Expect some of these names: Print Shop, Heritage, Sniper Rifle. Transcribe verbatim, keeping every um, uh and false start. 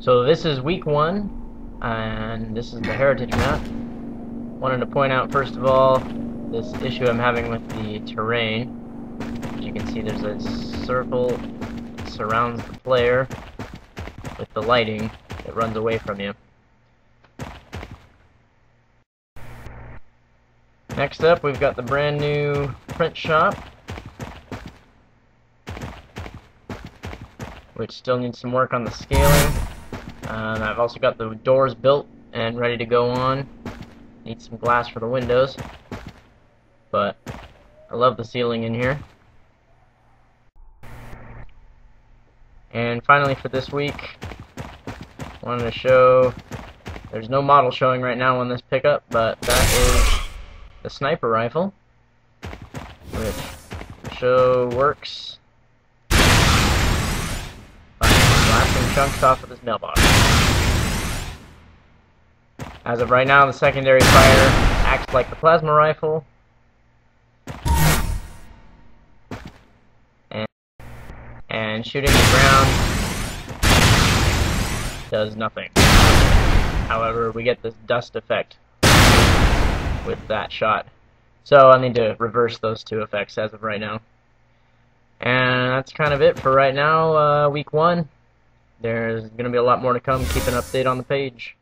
So this is week one, and this is the Heritage map. Wanted to point out, first of all, this issue I'm having with the terrain. As you can see, there's a circle that surrounds the player with the lighting that runs away from you. Next up, we've got the brand new Print Shop, which still needs some work on the scaling. Um, I've also got the doors built and ready to go on. Need some glass for the windows, but I love the ceiling in here. And finally for this week, I wanted to show, there's no model showing right now on this pickup, but that is the Sniper Rifle, which show works by blasting chunks off of this mailbox. As of right now, the secondary fire acts like the plasma rifle, and, and shooting the ground does nothing. However, we get this dust effect with that shot. So I need to reverse those two effects as of right now. And that's kind of it for right now, uh, week one. There's going to be a lot more to come. Keep an update on the page.